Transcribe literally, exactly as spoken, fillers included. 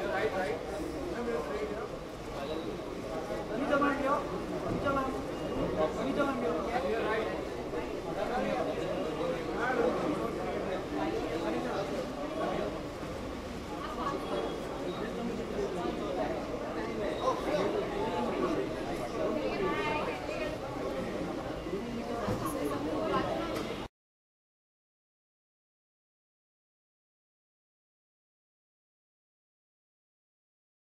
Your right, right. Your right.